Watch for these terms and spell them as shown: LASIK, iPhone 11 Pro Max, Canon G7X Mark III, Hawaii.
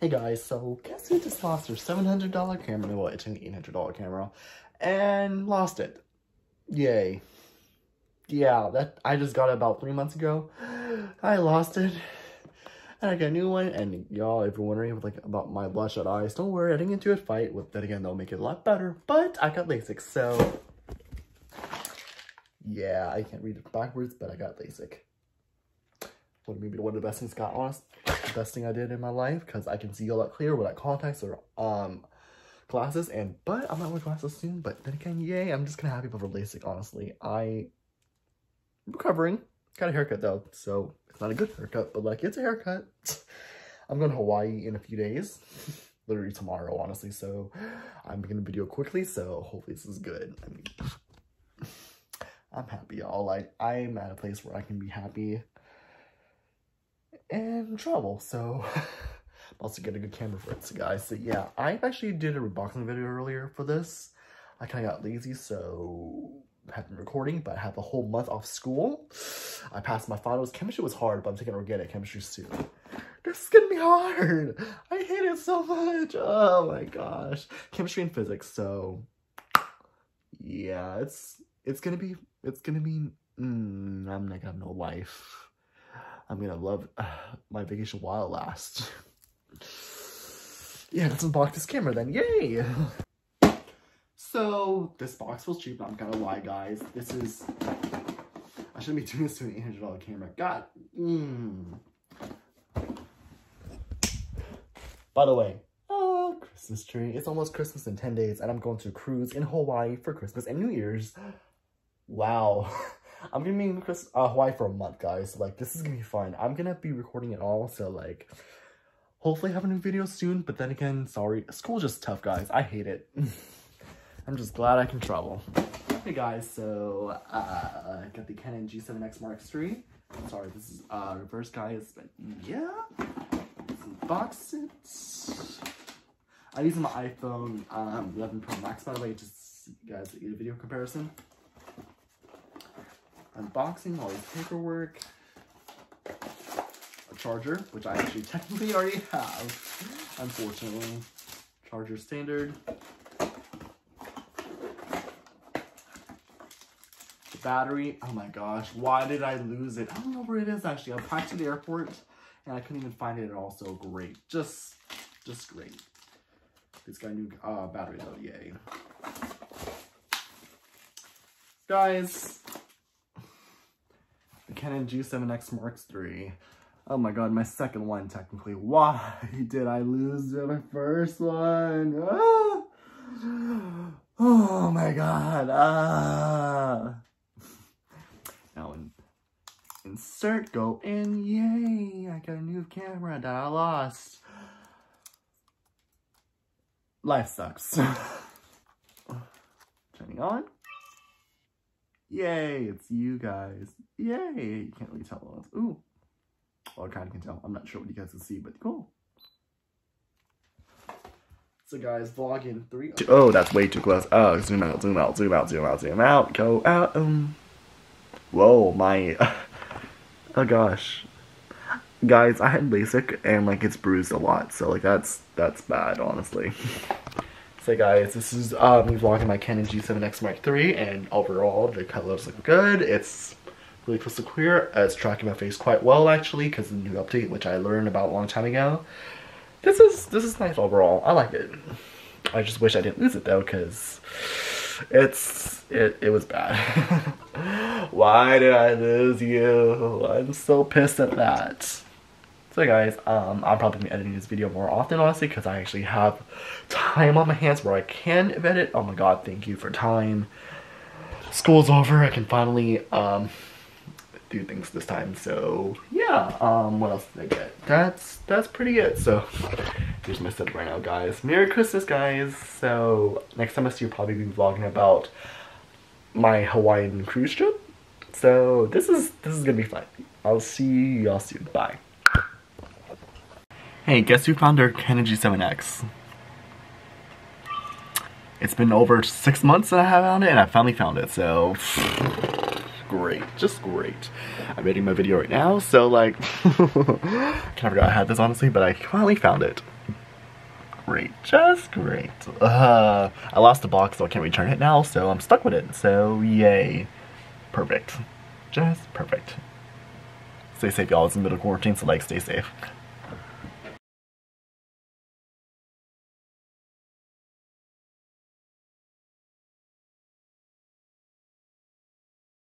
Hey guys, so guess who just lost their $700 camera? Well, it's an $800 camera, and lost it. Yay. Yeah, that I just got it about 3 months ago. I lost it, and I got a new one. And y'all, if you're wondering like about my bloodshot eyes, don't worry, I didn't get into a fight with that again. They'll make it a lot better. But I got LASIK, so yeah, I can't read it backwards, but I got LASIK. Maybe one of the best things, got honest, the best thing I did in my life, because I can see a lot clearer without contacts or glasses. And but I'm not wearing glasses soon. But then again, yay! I'm just kind of happy about LASIK. Honestly, I'm recovering. Got a haircut though, so it's not a good haircut, but like it's a haircut. I'm going to Hawaii in a few days, literally tomorrow, honestly. So I'm gonna video quickly. So hopefully this is good. I mean, I'm happy, y'all. Like I'm at a place where I can be happy and travel, so I'm also get a good camera for it, so guys. So yeah, I actually did a reboxing video earlier for this. I kind of got lazy, so I haven't been recording, but I have a whole month off school. I passed my finals. Chemistry was hard, but I'm taking organic chemistry soon. This is gonna be hard. I hate it so much. Oh my gosh, chemistry and physics. So yeah, it's gonna be I'm not gonna have no life. I'm gonna love my vacation while it lasts. Yeah, let's unbox this camera then. Yay! So, this box was cheap, I'm gonna lie, guys. This is... I shouldn't be doing this to an $800 camera. God! By the way, Christmas tree. It's almost Christmas in 10 days, and I'm going to a cruise in Hawaii for Christmas and New Year's. Wow. I'm gonna be in Hawaii for a month, guys. So, like, this is gonna be fun. I'm gonna be recording it all, so like, hopefully have a new video soon. But then again, sorry, school's just tough, guys. I hate it. I'm just glad I can travel. Hey guys, so I got the Canon G7X Mark III. Sorry, this is reverse, guys. But yeah, let's unbox it. I use my iPhone 11 Pro Max, by the way, just so you guys get a video comparison. Unboxing, all the paperwork, a charger, which I actually technically already have, unfortunately. Charger standard. The battery, oh my gosh, why did I lose it? I don't know where it is actually. I packed to the airport and I couldn't even find it at all, so great. Just great. It's got a new battery though, yay. Guys. Canon G7X Mark III. Oh my god, my second one technically. Why did I lose my first one? Ah! Oh my god. Ah. Now insert, go in. Yay! I got a new camera that I lost. Life sucks. Turning on. Yay, it's you guys. Yay, you can't really tell us. Ooh. Well, I kind of can tell. I'm not sure what you guys can see, but cool. So guys, vlog in 3. Oh, that's way too close. Oh, zoom out, zoom out, zoom out, zoom out, zoom out. Go out. Whoa, my. Oh gosh. Guys, I had LASIK and like it's bruised a lot. So like that's bad, honestly. So guys, this is me vlogging my Canon G7X Mark III, and overall the color looks good. It's really crystal clear. It's tracking my face quite well actually, because of the new update, which I learned about a long time ago. This is nice overall. I like it. I just wish I didn't lose it though, because it was bad. Why did I lose you? I'm so pissed at that. So guys, I'm probably going to be editing this video more often, honestly, because I actually have time on my hands where I can edit. Oh my god, thank you for time. School's over, I can finally do things this time. So yeah, what else did I get? That's pretty it. So here's my setup right now, guys. Merry Christmas, guys. So next time I see you, probably be vlogging about my Hawaiian cruise trip. So this is going to be fun. I'll see y'all soon. Bye. Hey, guess who found her Canon G7X? It's been over 6 months that I have found it, and I finally found it, so... Great, just great. I'm editing my video right now, so like... I kind of forgot I had this, honestly, but I finally found it. great, just great. I lost the box, so I can't return it now, so I'm stuck with it, so yay. Perfect. Just perfect. Stay safe, y'all. It's in the middle of quarantine, so, like, stay safe.